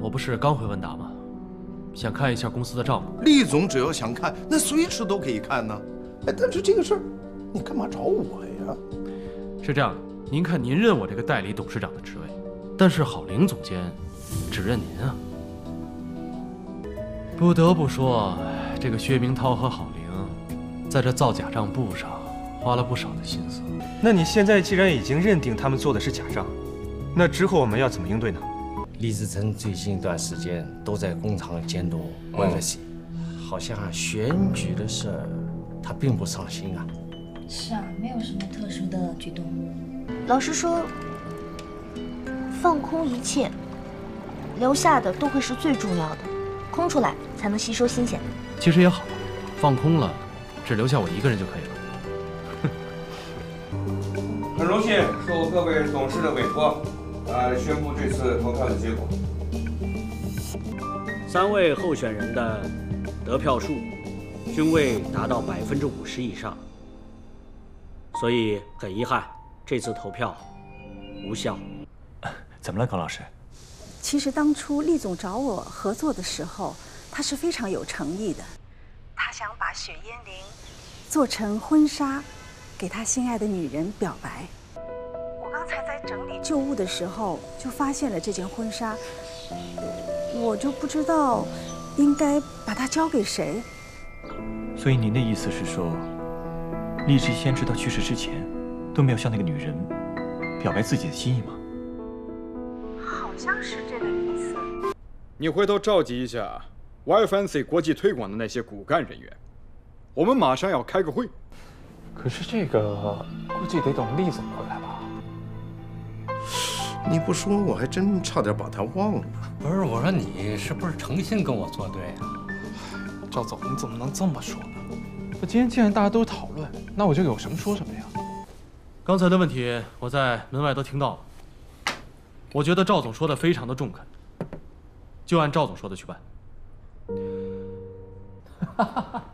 我不是刚回万达吗？想看一下公司的账目。厉总只要想看，那随时都可以看呢。哎，但是这个事儿，你干嘛找我呀？是这样的，您看，您认我这个代理董事长的职位，但是郝玲总监只认您啊。不得不说，这个薛明涛和郝玲在这造假账簿上花了不少的心思。那你现在既然已经认定他们做的是假账，那之后我们要怎么应对呢？ 厉志成最近一段时间都在工厂监督 Y Fancy，好像选举的事儿他并不上心啊。是啊，没有什么特殊的举动。老实说，放空一切，留下的都会是最重要的，空出来才能吸收新鲜。其实也好，放空了，只留下我一个人就可以了。很荣幸受各位董事的委托。 来宣布这次投票的结果。3位候选人的得票数均未达到50%以上，所以很遗憾，这次投票无效。怎么了，耿老师？其实当初厉总找我合作的时候，他是非常有诚意的。他想把雪烟玲做成婚纱，给他心爱的女人表白。 刚才在整理旧物的时候，就发现了这件婚纱，我就不知道应该把它交给谁。所以您的意思是说，厉志先知道去世之前，都没有向那个女人表白自己的心意吗？好像是这个意思。你回头召集一下 Y Fancy 国际推广的那些骨干人员，我们马上要开个会。可是这个估计得等厉总回来吧。 你不说，我还真差点把他忘了。不是，我说你是不是诚心跟我作对啊？赵总，你怎么能这么说呢？我今天既然大家都讨论，那我就有什么说什么呀。刚才的问题我在门外都听到了，我觉得赵总说的非常的中肯，就按赵总说的去办。哈哈哈！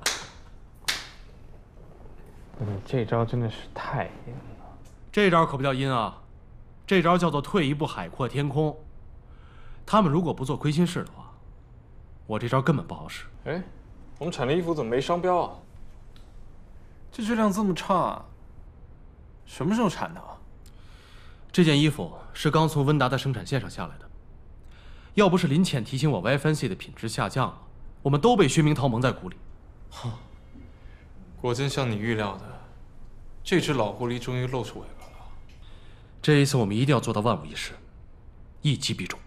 你这招真的是太阴了。这招可不叫阴啊。 这招叫做退一步海阔天空。他们如果不做亏心事的话，我这招根本不好使。哎，我们产的衣服怎么没商标啊？这质量这么差，什么时候产的啊？这件衣服是刚从温达的生产线上下来的。要不是林倩提醒我 ，Y Fancy 的品质下降了，我们都被薛明涛蒙在鼓里。哼，果真像你预料的，这只老狐狸终于露出尾巴。 这一次我们一定要做到万无一失，一击必中。